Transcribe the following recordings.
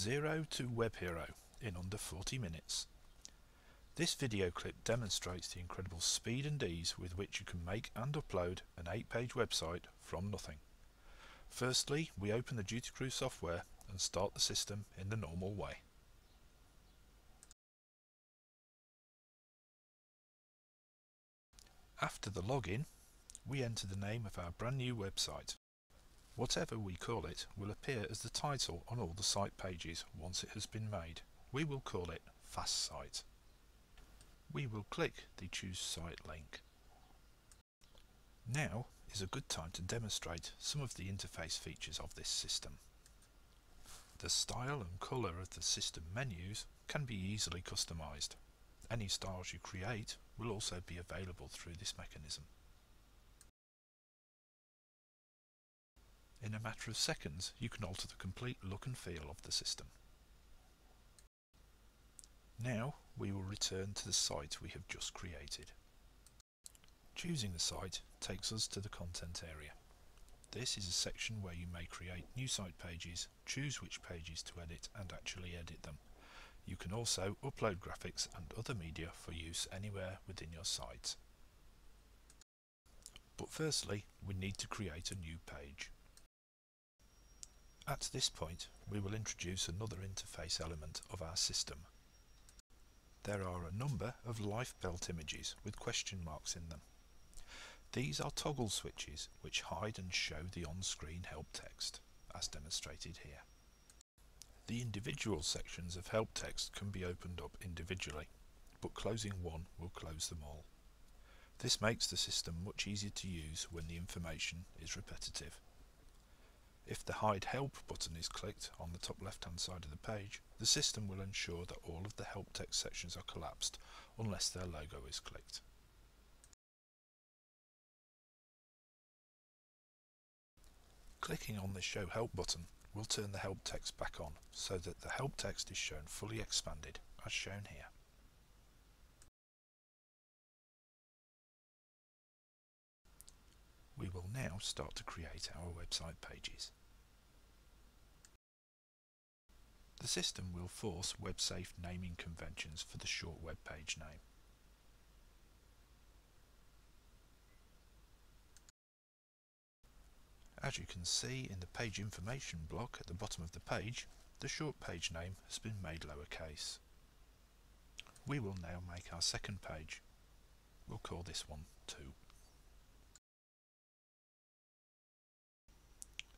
0 to Web Hero in under 40 minutes. This video clip demonstrates the incredible speed and ease with which you can make and upload an 8-page website from nothing. Firstly, we open the Duty Crew software and start the system in the normal way. After the login, we enter the name of our brand new website. Whatever we call it will appear as the title on all the site pages once it has been made. We will call it Fast Site. We will click the Choose Site link. Now is a good time to demonstrate some of the interface features of this system. The style and colour of the system menus can be easily customised. Any styles you create will also be available through this mechanism. In a matter of seconds, you can alter the complete look and feel of the system. Now we will return to the site we have just created. Choosing the site takes us to the content area. This is a section where you may create new site pages, choose which pages to edit and actually edit them. You can also upload graphics and other media for use anywhere within your site. But firstly, we need to create a new page. At this point, we will introduce another interface element of our system. There are a number of lifebelt images with question marks in them. These are toggle switches which hide and show the on-screen help text, as demonstrated here. The individual sections of help text can be opened up individually, but closing one will close them all. This makes the system much easier to use when the information is repetitive. If the Hide Help button is clicked on the top left-hand side of the page, the system will ensure that all of the help text sections are collapsed unless their logo is clicked. Clicking on the Show Help button will turn the help text back on so that the help text is shown fully expanded, as shown here. We will now start to create our website pages. The system will force WebSafe naming conventions for the short web page name. As you can see in the page information block at the bottom of the page, the short page name has been made lowercase. We will now make our second page. We'll call this one 2.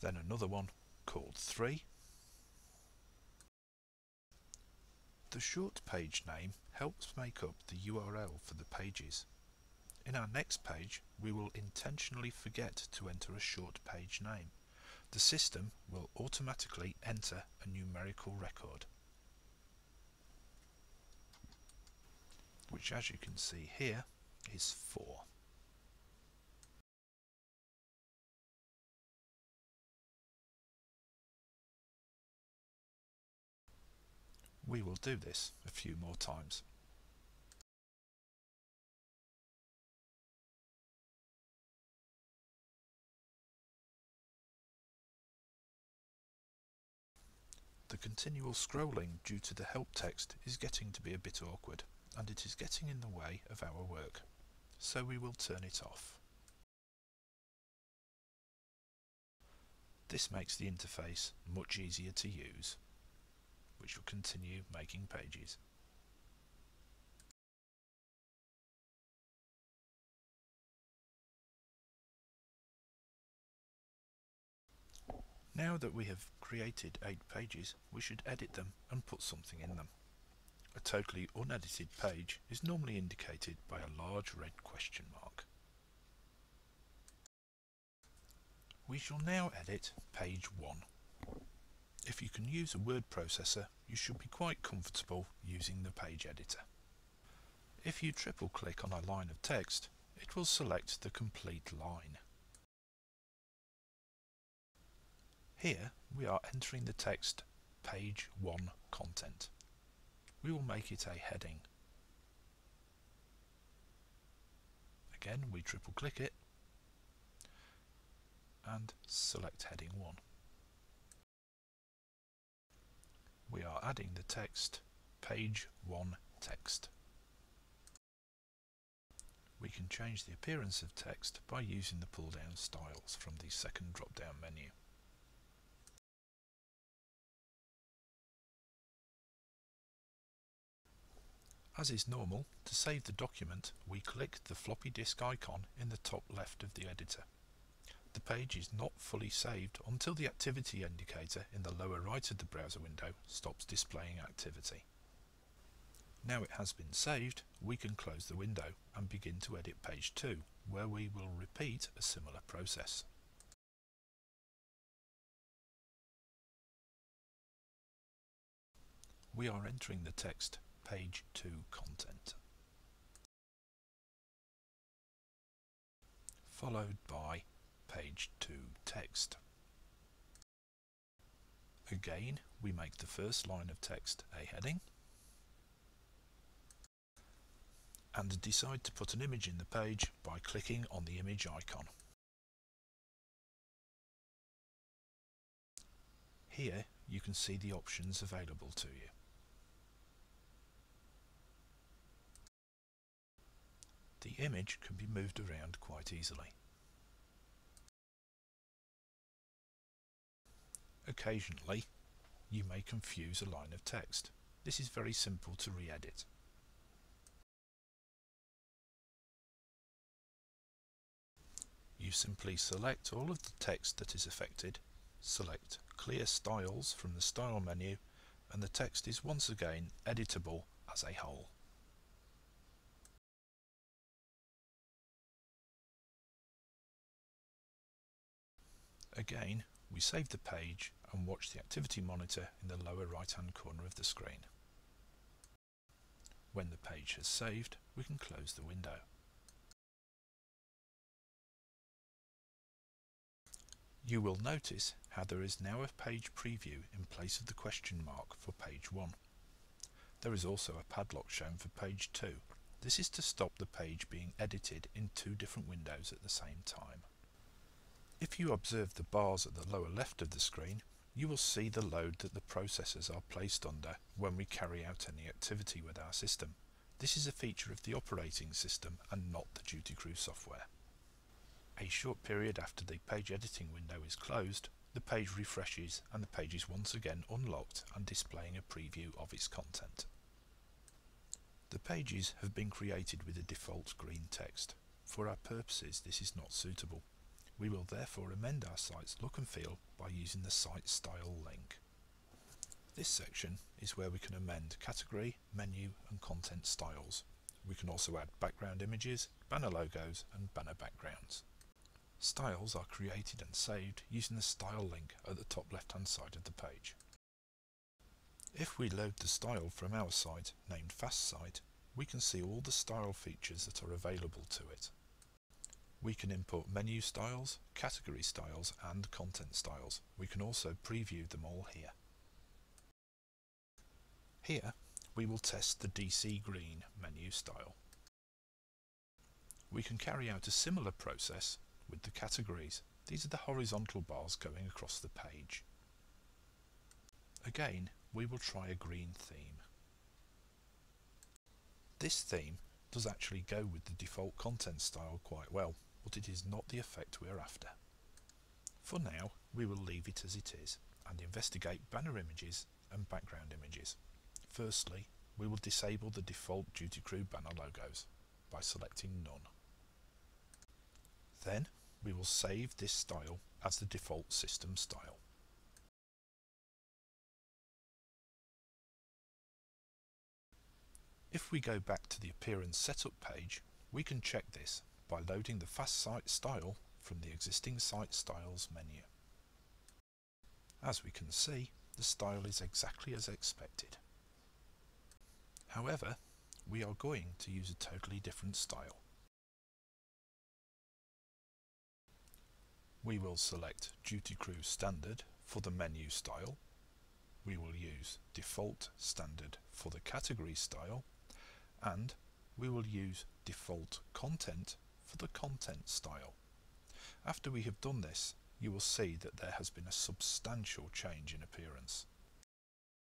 Then another one called 3. The short page name helps make up the URL for the pages. In our next page, we will intentionally forget to enter a short page name. The system will automatically enter a numerical record, which, as you can see here, is 4. We will do this a few more times. The continual scrolling due to the help text is getting to be a bit awkward, and it is getting in the way of our work, so we will turn it off. This makes the interface much easier to use, which will continue making pages. Now that we have created 8 pages, we should edit them and put something in them. A totally unedited page is normally indicated by a large red question mark. We shall now edit page 1. If you can use a word processor, you should be quite comfortable using the page editor. If you triple click on a line of text, it will select the complete line. Here we are entering the text Page 1 Content. We will make it a heading. Again, we triple click it and select Heading 1. adding the text page 1 text. We can change the appearance of text by using the pull-down styles from the second drop-down menu. As is normal, to save the document, we click the floppy disk icon in the top left of the editor. The page is not fully saved until the activity indicator in the lower right of the browser window stops displaying activity. Now it has been saved, we can close the window and begin to edit page 2, where we will repeat a similar process. We are entering the text page 2 content, followed by page 2 text. Again, we make the first line of text a heading and decide to put an image in the page by clicking on the image icon. Here you can see the options available to you. The image can be moved around quite easily. Occasionally, you may confuse a line of text. This is very simple to re-edit. You simply select all of the text that is affected, select Clear Styles from the Style menu, and the text is once again editable as a whole. Again, we save the page and watch the activity monitor in the lower right-hand corner of the screen. When the page has saved, we can close the window. You will notice how there is now a page preview in place of the question mark for page 1. There is also a padlock shown for page 2. This is to stop the page being edited in two different windows at the same time. If you observe the bars at the lower left of the screen, you will see the load that the processors are placed under when we carry out any activity with our system. This is a feature of the operating system and not the Duty Crew software. A short period after the page editing window is closed, the page refreshes and the page is once again unlocked and displaying a preview of its content. The pages have been created with a default green text. For our purposes, this is not suitable. We will therefore amend our site's look and feel by using the site style link. This section is where we can amend category, menu and content styles. We can also add background images, banner logos and banner backgrounds. Styles are created and saved using the style link at the top left hand side of the page. If we load the style from our site, named Fast Site, we can see all the style features that are available to it. We can import menu styles, category styles and content styles. We can also preview them all here. Here we will test the DC green menu style. We can carry out a similar process with the categories. These are the horizontal bars going across the page. Again, we will try a green theme. This theme does actually go with the default content style quite well, but it is not the effect we're after. For now, we will leave it as it is and investigate banner images and background images. Firstly, we will disable the default Duty Crew banner logos by selecting None. Then we will save this style as the default system style. If we go back to the appearance setup page, we can check this by loading the Fast Site style from the existing Site Styles menu. As we can see, the style is exactly as expected. However, we are going to use a totally different style. We will select Duty Crew Standard for the menu style. We will use Default Standard for the category style. And we will use Default Content for the content style. After we have done this, you will see that there has been a substantial change in appearance.